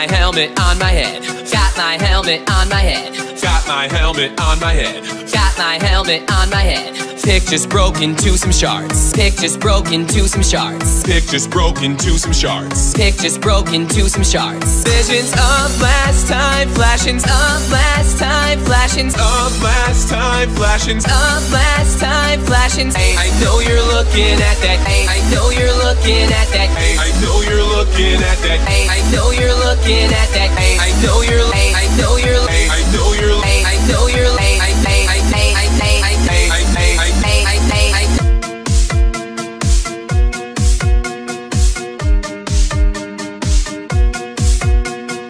my helmet on my head. Got my helmet on my head. Got my helmet on my head. Got my helmet on my head. Pictures broke into some shards. Pictures broke into some shards. Pictures broke into some shards. Pictures broke into some shards. Visions of last time, flashings of last time, flashings of last time, flashings of last time, flashings. Hey, I know you're looking at that. Hey, I know you're looking at that. Hey, I know you're looking at that. Hey, I know you're looking at that. Hey, I know you're. Hey, I know you're. Hey, I know you're. Hey, I know you're. Hey,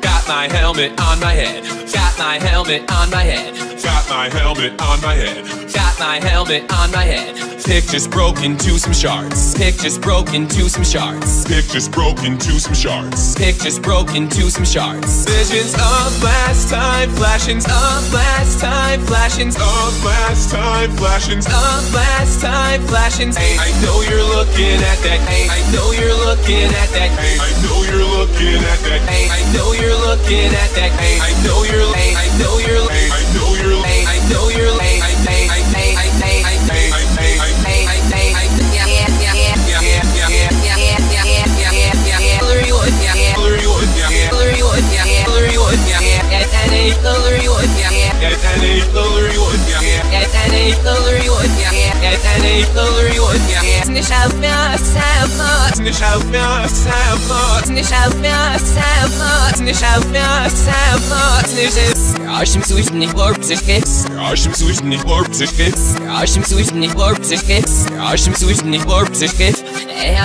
got my helmet on my head. Got my helmet on my head. Got my helmet on my head. Got my helmet on my head. Pictures broke into some shards. Pictures broke into some shards. Pictures broke into some shards. Pictures broke into some shards. Visions of last time, flashings of last time, flashings of last time, flashings of last time, flashings. Hey, I know you're looking at that. Hey, I know you're looking at that. Hey, I know you're looking at that. Hey, I know you're looking at that. Hey, I know you're. Hey, I know you're. Hey, I know you're. Hey, I know you're. Hey, I'm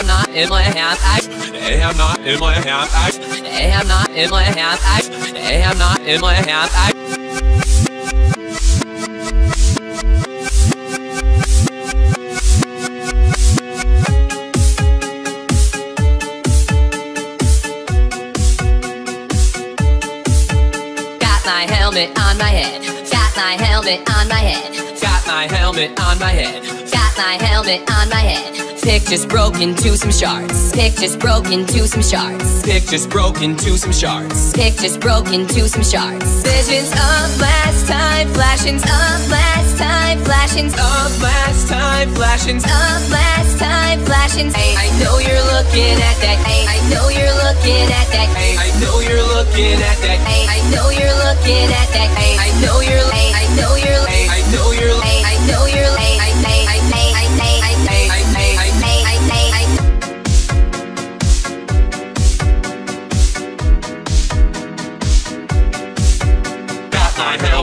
not in my house. I'm not in my house. I'm not in my house. I'm not in my house. Got my helmet on my head. Got my helmet on my head. Got my helmet on my head. Got my helmet on my head. Pictures broke into some shards. Pictures broke into some shards. Pictures broke into some shards. Pictures broke into some shards. Visions of last time, flashings of last time, flashings of last time, flashings of last time, flashings. Hey, I know you're looking at that. Hey, I know you're looking at that. Hey, I know you're looking at that. Hey, I know you're looking at that. Hey, I know you're. Hey, I know you're. Hey, I know you're. Hey, I know you're. Hey, I know.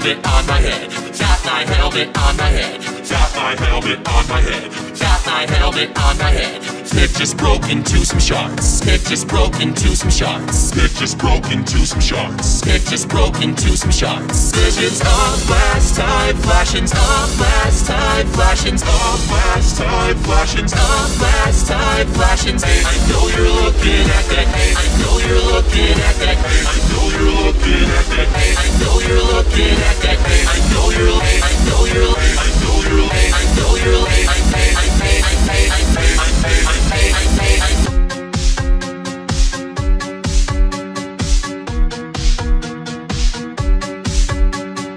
On my head, got my helmet on my head, got my helmet on my head, got my helmet on my head. Pictures broke into some shards. Pictures broke into some shards. Pictures broke into some shards. Pictures broke into some shards. Visions of last time, flashings of last time, flashings of last time, flashings of last time, flashings. Hey, I know you're looking at that. Hey, I know you're looking at that. Hey, I know you're looking at that. Hey, I know you're looking at that. Hey, I know you're. Hey, I know you're. Hey, I know you're. Hey, I know you're. Hey, I know you're.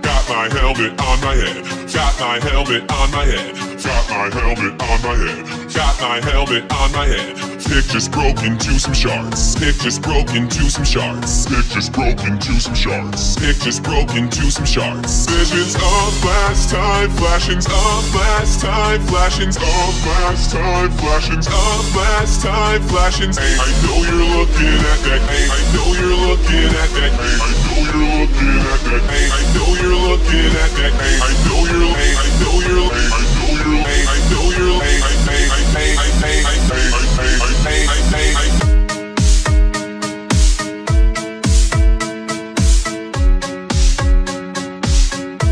Got my helmet on my head. Got my helmet on my head. Got my helmet on my head. Got my helmet on my head. Pictures broke into some shards. Pictures broke into some shards. Pictures broke into some shards. Pictures broke into some shards. Visions of last time, flashings of last time, flashings of last time, flashings of last time, flashings. Hey, I know you're looking at that. Hey, I know you're looking at that. Hey, I know you're looking at that. Hey, I know you're looking at that. Hey, I know you're. Hey, I know you're. Hey, I know you're. Hey, I know you're. Hey, I got my helmet on my head. Got my helmet on my head. Got my helmet on my head. Got my helmet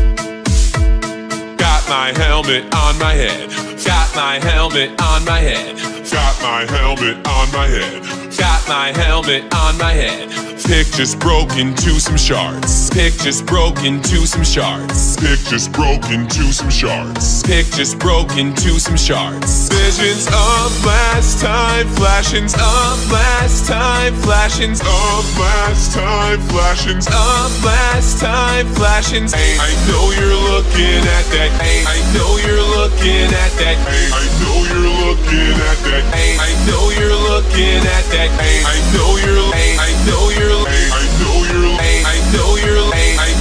on my head. Pictures broke into some shards. Pictures broke into some shards. Pictures broke into some shards. Pictures broke into some shards. Visions of last time, flashings of last time, flashings of last time, flashings of last time, flashings. Hey, I know you're looking at that. Hey, I know you're looking at that. Hey, I know you're looking at that. Hey, I know you're looking at that. Hey, I know you're. Hey, I know you're. Hey, I know you're. Hey, I know you're. Hey, I.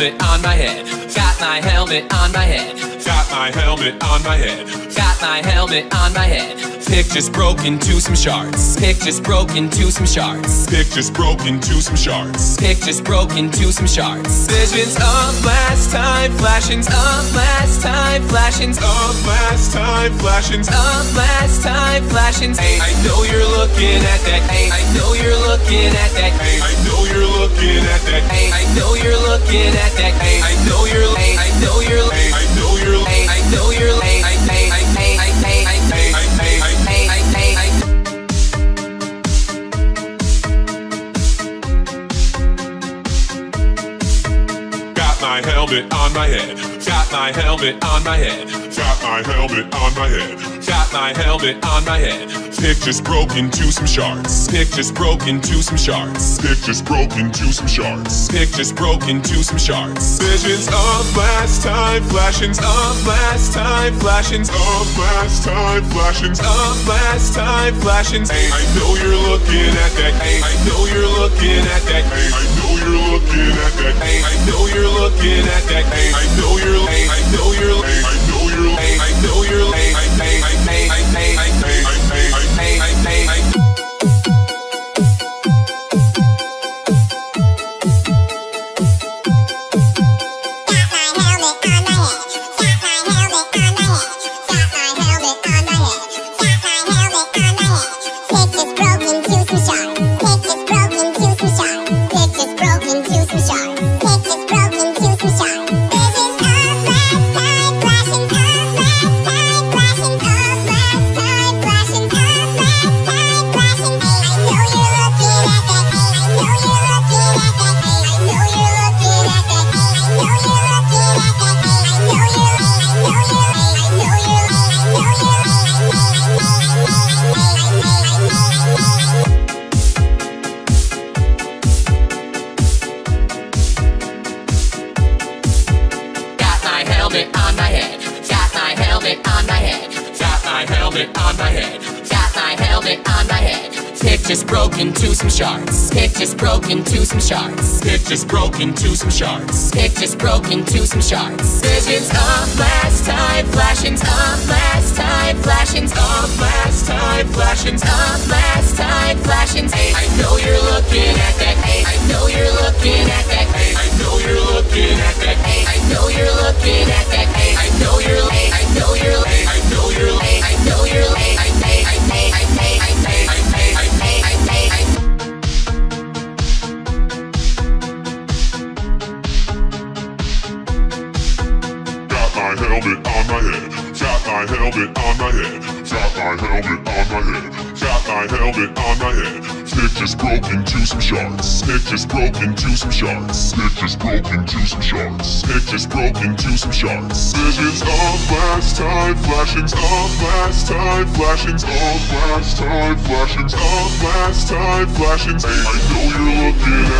Got my helmet on my head. Got my helmet on my head. Got my helmet on my head. Got my helmet on my head. Pictures broke into some shards. Pictures broke into some shards. Pictures broke into some shards. Pictures broke into some shards. Visions of last time, flashings of last time, flashings of last time, flashings of last time, flashings. Hey, I know you're looking at that. Hey, I know you're looking at that. Hey, I know you're looking at that. Hey, I know you're looking. At that, hey, I know you're late, I know you're late, I know you're late, I know you're late, I. Got my helmet on my head, got my helmet on my head, got my helmet on my head, got my helmet on my head. Pictures broke into some shards. Pictures broke into some shards. Pictures broke into some shards. Pictures broke into some shards. Visions of last time, flashings of last time, flashings of last time, flashings of last time, flashings. Hey, I know you're looking at that. Hey, I know you're looking at that. Hey, I know you're looking at that. Hey, I know you're looking at that. Hey, I know you're late. I know you're late. I know you're late. I know you're late. I. Pictures broke into some shards. Pictures broke into some shards. Visions of last time, flashings of last time, flashings of last time, flashings of last time, flashings. Hey, I know you're looking at that. Hey, I know you're looking at that. Hey, I know you're looking at that. Hey, I know you're looking at that. Hey, I know you're late. I know you're late. I know you're late. I know you're late. Got my helmet on my head. Got my helmet on my head. Got my helmet on my head. Pictures broke into some shards. Pictures broke into some shards. Pictures broke into some shards. Pictures broke into some shards. Visions of last time, flashings of last time, flashings of last time, flashings of last time, flashings. Hey, I know you're looking at.